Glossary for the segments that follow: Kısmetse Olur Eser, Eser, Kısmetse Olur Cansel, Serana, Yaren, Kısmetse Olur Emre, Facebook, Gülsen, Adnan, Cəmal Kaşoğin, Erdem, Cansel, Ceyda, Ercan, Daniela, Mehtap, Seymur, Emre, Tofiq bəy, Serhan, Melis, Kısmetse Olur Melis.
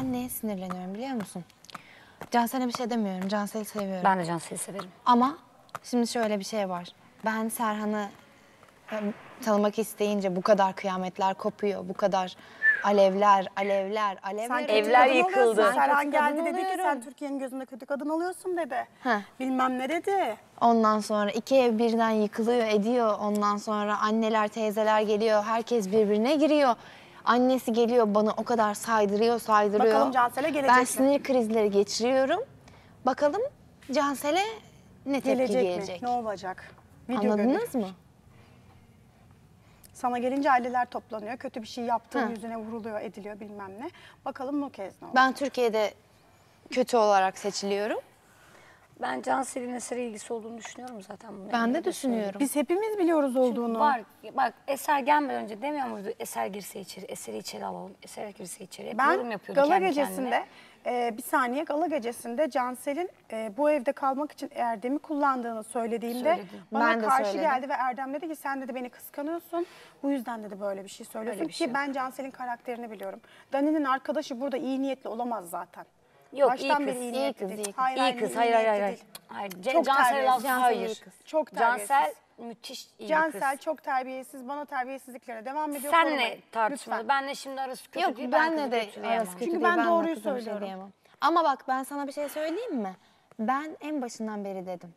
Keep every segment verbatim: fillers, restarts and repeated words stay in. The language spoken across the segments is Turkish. Ben neye sinirleniyorum biliyor musun? Cansel'e bir şey demiyorum. Cansel'i seviyorum. Ben de Cansel'i severim. Ama şimdi şöyle bir şey var. Ben Serhan'ı tanımak isteyince bu kadar kıyametler kopuyor, bu kadar alevler, alevler, alevler. Sen evler yıkıldı. Serhan geldi dedi oluyorum. Ki sen Türkiye'nin gözünde kötü kadın oluyorsun dedi. Heh. Bilmem nerede. Ondan sonra iki ev birden yıkılıyor, ediyor. Ondan sonra anneler, teyzeler geliyor, herkes birbirine giriyor. Annesi geliyor bana o kadar saydırıyor, saydırıyor. Bakalım Cansel'e gelecek. Ben sinir krizleri geçiriyorum. Bakalım Cansel'e ne tepki gelecek? Gelecek mi? Ne olacak? Video anladınız mı? Sana gelince aileler toplanıyor. Kötü bir şey yaptığın ha. yüzüne vuruluyor, ediliyor bilmem ne. Bakalım bu kez ne olacak? Ben Türkiye'de kötü olarak seçiliyorum. Ben Cansel'in Eser'e ilgisi olduğunu düşünüyorum zaten. Bunu ben de düşünüyorum. Biz hepimiz biliyoruz olduğunu. Var, bak Eser gelmeden önce demiyor muydu? Eser girse içeri, Eser'i içeri alalım, Eser girse içeri. Hep ben gala gecesinde, e, bir saniye gala gecesinde Cansel'in e, bu evde kalmak için Erdem'i kullandığını söylediğimde söyledim. Bana ben karşı söyledim. Geldi ve Erdem dedi ki sen dedi beni kıskanıyorsun. Bu yüzden dedi böyle bir şey söylüyorsun bir şey. Ki ben Cansel'in karakterini biliyorum. Dani'nin arkadaşı burada iyi niyetli olamaz zaten. Yok baştan iyi kız, iyi, iyi kız, iyi kız. Hayır, iyi kız, hayır, hayır, hayır. Hayır. Çok Cansel, hayır. Çok terbiyesiz. Cansel müthiş iyi Cansel, kız. Cansel çok terbiyesiz, bana terbiyesizliklere devam ediyor. Senle tartışmalı, benle şimdi arası kötü yok, değil, ben de kötü arası kötü çünkü değil, ben, ben doğruyu söylüyorum. Şey ama bak ben sana bir şey söyleyeyim mi? Ben en başından beri dedim,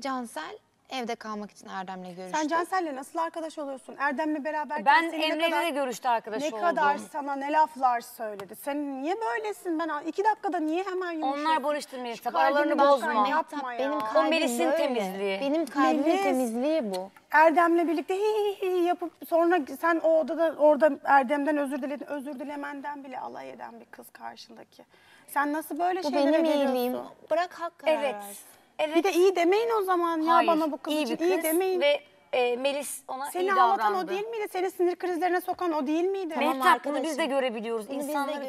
Cansel evde kalmak için Erdem'le görüştü. Sen Cansel'le nasıl arkadaş oluyorsun? Erdem'le beraber... Ben Emre'yle de görüştü arkadaş oldum. Ne kadar sana ne laflar söyledi. Sen niye böylesin? Ben iki dakikada niye hemen yumuşuyorsun? Onlar barıştır Mehtap. Aralarını bozma. Yapma ya. Benim kalbim Melis'in temizliği. Benim kalbimin temizliği bu. Erdem'le birlikte hi hi hi yapıp sonra sen o odada orada Erdem'den özür diledin. Özür dilemenden bile alay eden bir kız karşındaki. Sen nasıl böyle bu şeylere veriyorsun? Bu benim iyiliğim. Bırak hak karar evet. Versin. Evet. Bir de iyi demeyin o zaman ya hayır, bana bu kız iyi için. Kız iyi demeyin. Ve e, Melis ona seni iyi davrandı. Seni ağlatan o değil miydi? Seni sinir krizlerine sokan o değil miydi? Mehtap bunu biz de görebiliyoruz.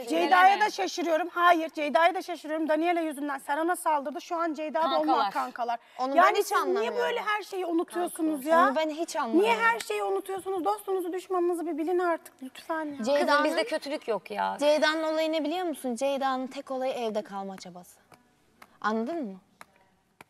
Ceyda'ya da şaşırıyorum. Hayır Ceyda'ya da şaşırıyorum. Daniela yüzünden Serana saldırdı. Şu an Ceyda da onlar kankalar. Onu yani ben hiç anlamıyorum. Niye böyle her şeyi unutuyorsunuz kankalar. Ya? Onu ben hiç anlamıyorum. Niye her şeyi unutuyorsunuz? Dostunuzu düşmanınızı bir bilin artık lütfen. Ceyda'nın bizde kötülük yok ya. Ceyda'nın olayı ne biliyor musun? Ceyda'nın tek olayı evde kalma çabası. Anladın mı?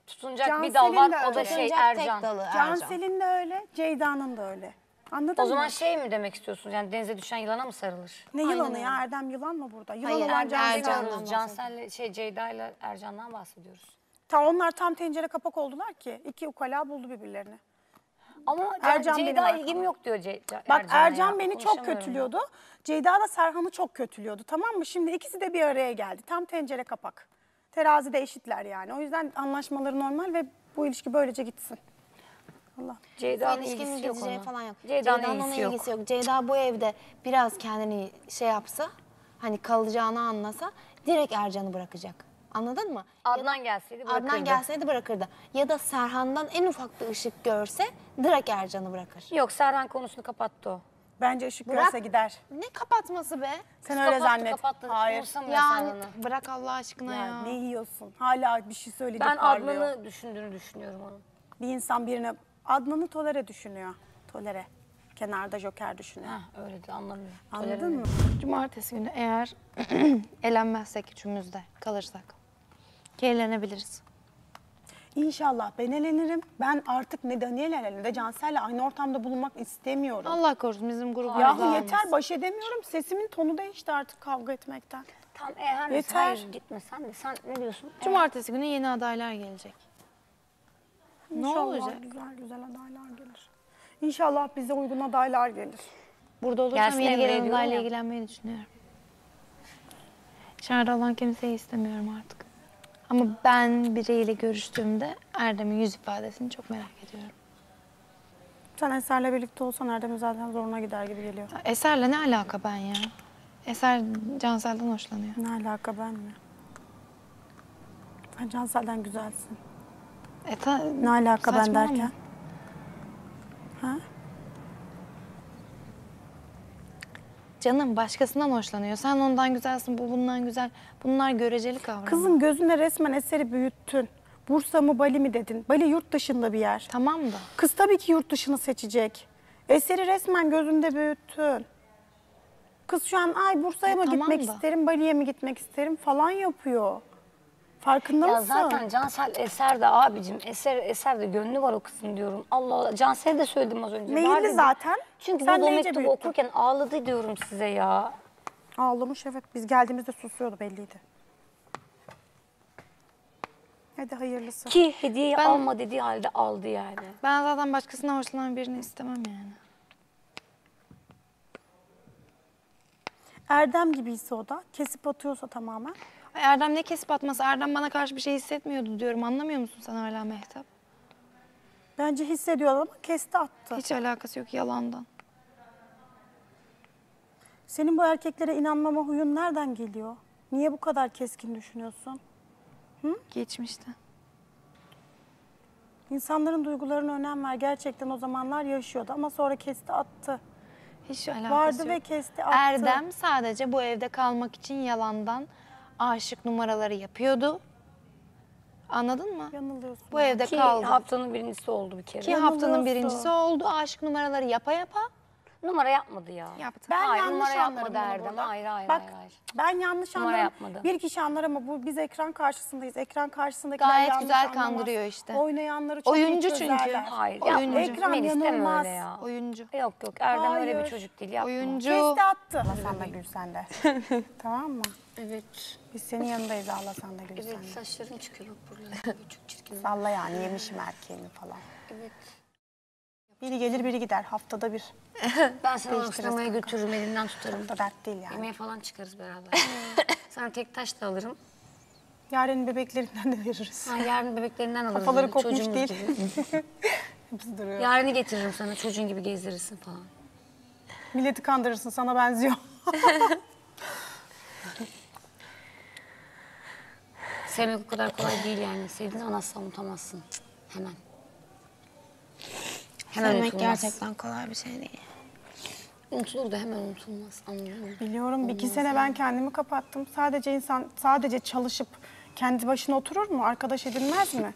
Tutunacak Cansel'in bir dal var, o da şey Ercan. Dalı, Ercan. Cansel'in de öyle, Ceyda'nın da öyle. Anladın o mı? Zaman şey mi demek istiyorsunuz? Yani denize düşen yılana mı sarılır? Ne aynen yılanı ya? Erdem yılan mı burada? Yılan hayır, olan Cansel'den. Cansel'le şey Ceyda'yla Ercan'dan bahsediyoruz. Ta onlar tam tencere kapak oldular ki iki ukala buldu birbirlerini. Ama Ercan Ceyda ilgim yok diyor Ceyda. Bak Ercan ya, beni çok kötülüyordu. Ya. Ceyda da Serhan'ı çok kötülüyordu. Tamam mı? Şimdi ikisi de bir araya geldi. Tam tencere kapak. Terazide eşitler yani. O yüzden anlaşmaları normal ve bu ilişki böylece gitsin. Allah. Ceyda'nın ilgisi yok ona. Falan yok. Ceyda'nın Ceyda'nın ilgisi, yok. ilgisi yok. Ceyda bu evde biraz kendini şey yapsa, hani kalacağını anlasa direkt Ercan'ı bırakacak. Anladın mı? Adnan gelseydi bırakırdı. Adnan gelseydi bırakırdı. Ya da Serhan'dan en ufak bir ışık görse direkt Ercan'ı bırakır. Yok Serhan konusunu kapattı o. Bence ışık bırak, görse gider. Ne kapatması be? Sen kapattı, öyle zannet. Kapattı, hayır. Yani bırak Allah aşkına yani ya. Ne yiyorsun? Hala bir şey söyleyecek ben parlıyor. Ben Adnan'ı düşündüğünü düşünüyorum onu. Bir insan birine... Adnan'ı tolere düşünüyor. Tolere. Kenarda joker düşünüyor. Heh, öyle de anlamıyor. Anladın tolere mı? Cumartesi günü eğer elenmezsek üçümüz de kalırsak eğlenebiliriz. İnşallah ben elenirim. Ben artık ne Daniela'yla ne de Cansel'le aynı ortamda bulunmak istemiyorum. Allah korusun bizim grubu. Yahu yeter baş edemiyorum. Sesimin tonu değişti artık kavga etmekten. Tam eğer yeter. Gitmesen de sen ne diyorsun? Cumartesi günü yeni adaylar gelecek. İnşallah ne olacak? Güzel güzel adaylar gelir. İnşallah bize uygun adaylar gelir. Burada olursam yeni gelen adayla ilgilenmeyi düşünüyorum. Dışarıda olan kimseyi istemiyorum artık. Ama ben biriyle görüştüğümde Erdem'in yüz ifadesini çok merak ediyorum. Sen Eser'le birlikte olsan Erdem'in zaten zoruna gider gibi geliyor. Eser'le ne alaka ben ya? Eser Cansel'den hoşlanıyor. Ne alaka ben mi? Sen Cansel'den güzelsin. E ta, ne alaka ben derken? Ha? Canım başkasından hoşlanıyor. Sen ondan güzelsin, bu bundan güzel. Bunlar göreceli kavram. Kızım gözüne resmen Eser'i büyüttün. Bursa mı Bali mi dedin? Bali yurt dışında bir yer. Tamam da. Kız tabii ki yurt dışını seçecek. Eser'i resmen gözünde büyüttün. Kız şu an ay Bursa'ya mı tamam gitmek da. isterim, Bali'ye mi gitmek isterim falan yapıyor. Farkında ya mısın? Zaten Cansel Eser de abicim, Eser, Eser de gönlü var o kızın diyorum. Allah Allah, Cansel'e de söyledim az önce. Meyilli zaten. Çünkü sen bu mektubu okurken ağladı diyorum size ya. Ağlamış evet, biz geldiğimizde susuyordu belliydi. Hadi hayırlısı. Ki hediyeyi ben, alma dediği halde aldı yani. Ben zaten başkasına hoşlanan birini istemem yani. Erdem gibiyse o da, kesip atıyorsa tamamen. Erdem ne kesip atması? Erdem bana karşı bir şey hissetmiyordu diyorum. Anlamıyor musun sen hala Mehtap? Bence hissediyor ama kesti attı. Hiç alakası yok yalandan. Senin bu erkeklere inanmama huyun nereden geliyor? Niye bu kadar keskin düşünüyorsun? Hı? Geçmişten. İnsanların duygularına önem ver. Gerçekten o zamanlar yaşıyordu ama sonra kesti attı. Hiç alakası Vardı yok. Ve kesti attı. Erdem sadece bu evde kalmak için yalandan aşık numaraları yapıyordu. Anladın mı? Yanılıyorsun. Bu evde Ki kaldı. haftanın birincisi oldu bir kere. Ki haftanın birincisi oldu. Aşık numaraları yapa yapa. Numara yapmadı ya. Yaptı. Ben hayır, yanlış anladım Erdem. Ayrı ayrı. Bak, ayrı. Ben yanlış anladım. Bir kişi anlar ama bu biz ekran karşısındayız. Ekran karşısındakiler gayet yanlış güzel anlamaz. Kandırıyor işte. Oynayanları çok oyuncu çünkü. Hayır. Ya, oyuncu. Ekran Melis yanılmaz. Ya. Oyuncu. Yok yok. Erdem hayır. öyle bir çocuk değil. Yapma. Oyuncu. Kesti attı. Ağlasan da Gülsen de. Tamam mı? Evet. Biz senin yanındayız ağlasan da Gülsen de. Evet, saçların çıkıyor buralara. Çok çirkin. Salla yani yemişim erkeğini falan. Evet. Biri gelir biri gider haftada bir. Ben seni alıştırmaya götürürüm, elinden tutarım. Da dert değil yani. Yemeğe falan çıkarız beraber. Sana tek taş da alırım. Yaren'in bebeklerinden de veririz. Ha, Yaren'in bebeklerinden alırız. Kafaları kopmuş çocuğumuz değil. Hepsi duruyor. Yaren'i getiririm sana, çocuğun gibi gezdirirsin falan. Milleti kandırırsın, sana benziyor. Sevmek o kadar kolay değil yani. Sevdiğin zaman asla unutamazsın. Hemen. Hemen Sevmek unutulmaz. Gerçekten kolay bir şey değil. Unutulur da hemen unutulmaz. Anlıyorum. Biliyorum. Olmaz bir iki sene yani. Ben kendimi kapattım. Sadece insan sadece çalışıp kendi başına oturur mu? Arkadaş edinmez mi?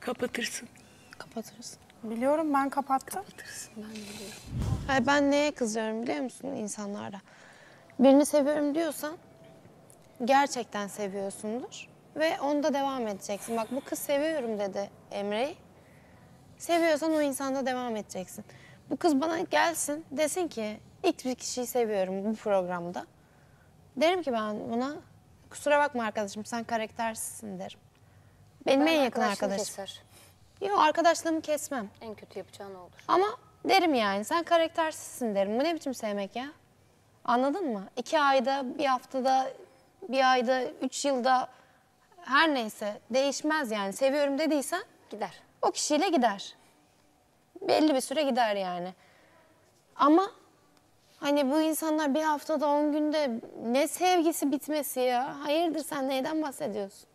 Kapatırsın. Kapatırsın. Biliyorum ben kapattım. Kapatırsın ben biliyorum. Hayır, ben neye kızıyorum biliyor musun insanlara? Birini seviyorum diyorsan gerçekten seviyorsundur ve onda devam edeceksin. Bak bu kız seviyorum dedi Emre'yi. Seviyorsan o insanda devam edeceksin. Bu kız bana gelsin, desin ki ilk bir kişiyi seviyorum bu programda. Derim ki ben buna, kusura bakma arkadaşım sen karaktersizsin derim. Benim ben en yakın arkadaşım. Keser. Yok arkadaşlığımı kesmem. En kötü yapacağın olur. Ama derim yani sen karaktersizsin derim. Bu ne biçim sevmek ya? Anladın mı? İki ayda, bir haftada, bir ayda, üç yılda her neyse değişmez yani. Seviyorum dediysen gider. O kişiyle gider. Belli bir süre gider yani. Ama hani bu insanlar bir haftada on günde ne sevgisi bitmesi ya. Hayırdır sen neyden bahsediyorsun?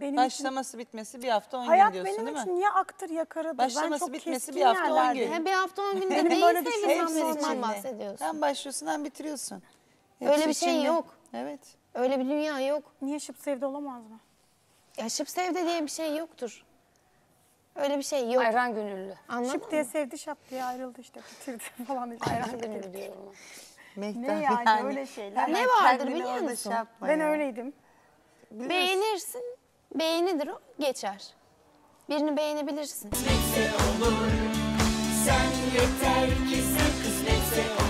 Benim başlaması için... bitmesi bir hafta on gün diyorsun değil mi? Hayat benim için ya aktır ya karadır. Başlaması bitmesi bir hafta on gün. He, bir hafta on günde neyin sevgisinden bahsediyorsun? Hem başlıyorsun hem bitiriyorsun. Hepsi öyle bir şey içinde. Yok. Evet. Öyle bir dünya yok. Niye şıp sevde olamaz mı? Ya şıp sevde diye bir şey yoktur. Öyle bir şey yok. Ayran gönüllü. Anladın Şıp mı? Diye sevdi, şap diye ayrıldı işte. Bitirdi falan. Işte. Ayran gönüllü diyorum. Ne yani, yani öyle şeyler. Ne vardır biliyor musun? Ben ya. Öyleydim. Bilirsin. Beğenirsin, beğenidir o, geçer. Birini beğenebilirsin. Kısmetse olur, sen yeter ki sen kısmetse olur.